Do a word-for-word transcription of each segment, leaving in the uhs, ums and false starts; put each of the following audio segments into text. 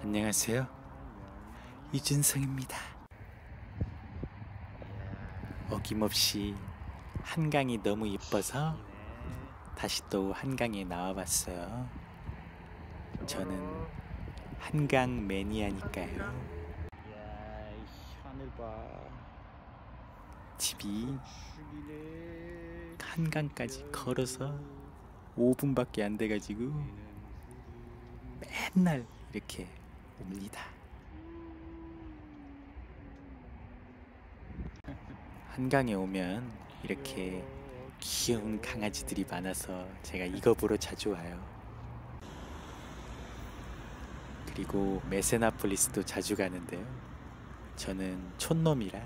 안녕하세요. 이준성입니다. 어김없이 한강이 너무 이뻐서 다시 또 한강에 나와봤어요. 저는 한강 매니아니까요. 집이 한강까지 걸어서 오 분밖에 안 돼가지고 맨날 이렇게 옵니다. 한강에 오면 이렇게 귀여운 강아지들이 많아서 제가 이거 보러 자주 와요. 그리고 메세나폴리스도 자주 가는데요. 저는 촌놈이라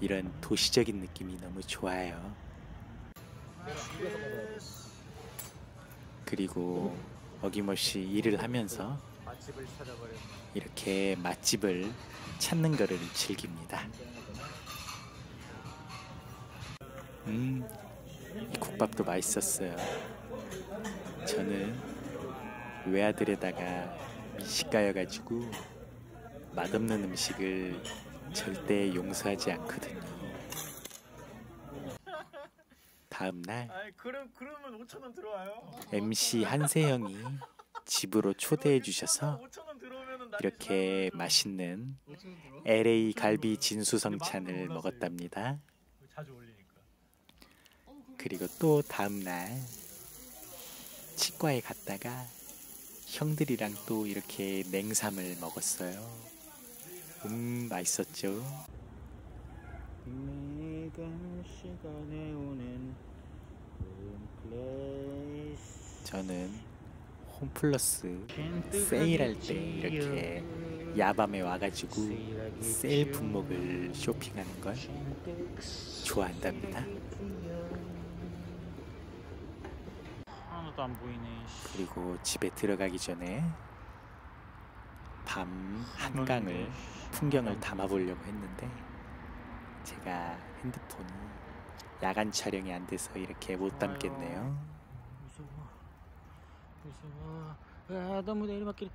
이런 도시적인 느낌이 너무 좋아요. 그리고 어김없이 일을 하면서 이렇게 맛집을 찾는 거를 즐깁니다. 음, 이 국밥도 맛있었어요. 저는 외아들에다가 미식가여가지고 맛없는 음식을 절대 용서하지 않거든요. 다음날 엠씨 한세형이 집으로 초대해 주셔서 이렇게 맛있는 엘에이 갈비 진수성찬을 먹었답니다. 그리고 또 다음날 치과에 갔다가 형들이랑 또 이렇게 냉삼을 먹었어요. 음, 맛있었죠. 저는 홈플러스 세일할 때 이렇게 야밤에 와가지고 세일 품목을 쇼핑하는 걸 좋아한답니다. 하나도 안 보이네. 그리고 집에 들어가기 전에 밤 한강을 풍경을 담아보려고 했는데 제가 핸드폰이 야간 촬영이 안 돼서 이렇게 못 담겠네요. 무서워, 무서워. 아, 너무 내리막길.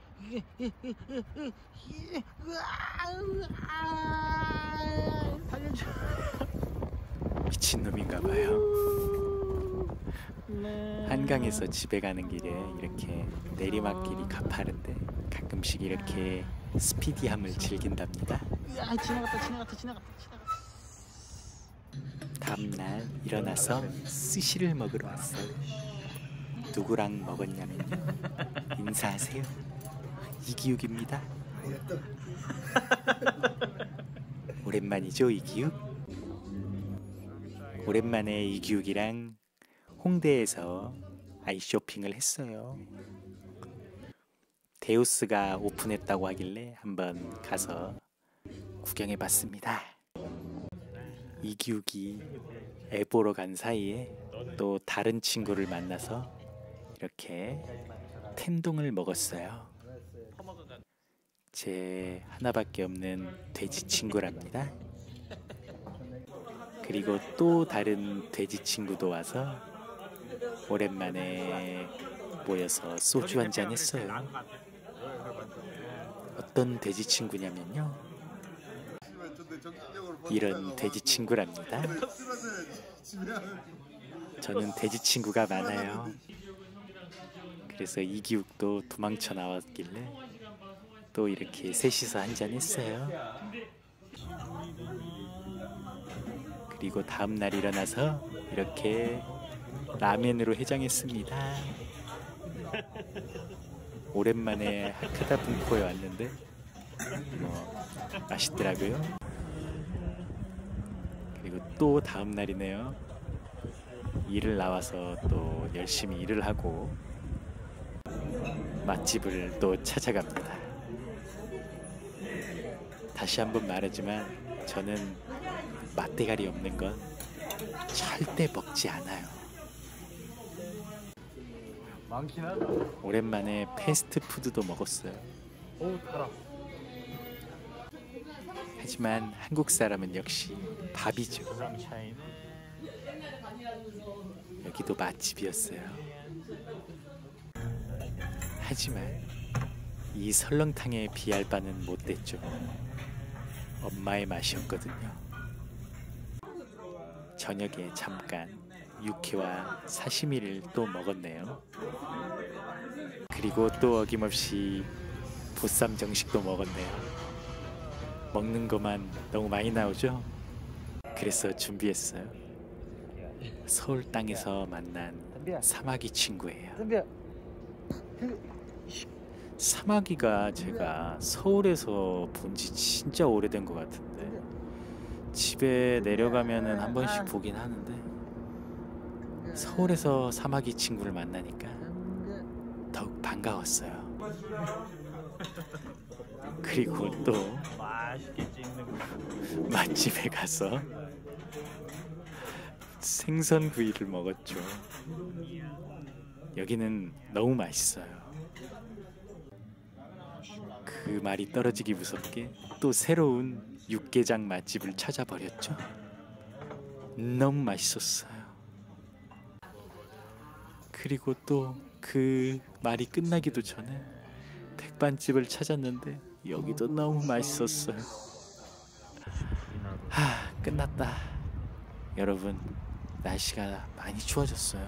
살려줘. 미친 놈인가봐요. 한강에서 집에 가는 길에 이렇게 내리막길이 가파른데 가끔씩 이렇게 스피디함을 즐긴답니다. 아, 지나갔다 지나갔다 지나갔다 지나갔다. 다음날 일어나서 스시를 먹으러 왔어요. 누구랑 먹었냐면요. 인사하세요. 이기욱입니다. 오랜만이죠, 이기욱? 오랜만에 이기욱이랑 홍대에서 아이쇼핑을 했어요. 데우스가 오픈했다고 하길래 한번 가서 구경해봤습니다. 이기욱이 애 보러 간 사이에 또 다른 친구를 만나서 이렇게 텐동을 먹었어요. 제 하나밖에 없는 돼지 친구랍니다. 그리고 또 다른 돼지 친구도 와서 오랜만에 모여서 소주 한잔 했어요. 어떤 돼지 친구냐면요, 이런 돼지 친구랍니다. 저는 돼지 친구가 많아요. 그래서 이기욱도 도망쳐 나왔길래 또 이렇게 셋이서 한잔 했어요. 그리고 다음날 일어나서 이렇게 라면으로 해장했습니다. 오랜만에 하카다 분포에 왔는데 뭐 맛있더라고요. 그리고 또 다음 날이네요. 일을 나와서 또 열심히 일을 하고 맛집을 또 찾아갑니다. 다시 한번 말하지만 저는 맛대가리 없는 건 절대 먹지 않아요. 오랜만에 패스트푸드도 먹었어요. 하지만 한국 사람은 역시 밥이죠. 여기도 맛집이었어요. 하지만 이 설렁탕에 비할 바는 못됐죠. 엄마의 맛이었거든요. 저녁에 잠깐 육회와 사시미를 또 먹었네요. 그리고 또 어김없이 보쌈 정식도 먹었네요. 먹는 것만 너무 많이 나오죠? 그래서 준비했어요. 서울 땅에서 만난 사마귀 친구예요. 사마귀가 제가 서울에서 본 지 진짜 오래된 것 같은데 집에 내려가면은 한 번씩 보긴 하는데 서울에서 사마귀 친구를 만나니까 더욱 반가웠어요. 그리고 또 맛집에 가서 생선구이를 먹었죠. 여기는 너무 맛있어요. 그 말이 떨어지기 무섭게 또 새로운 육개장 맛집을 찾아버렸죠. 너무 맛있었어요. 그리고 또 그 말이 끝나기도 전에 백반집을 찾았는데 여기도 너무 맛있었어요. 하, 끝났다. 여러분, 날씨가 많이 추워졌어요.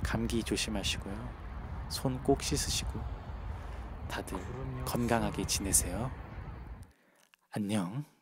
감기 조심하시고요. 손 꼭 씻으시고 다들 건강하게 지내세요. 안녕.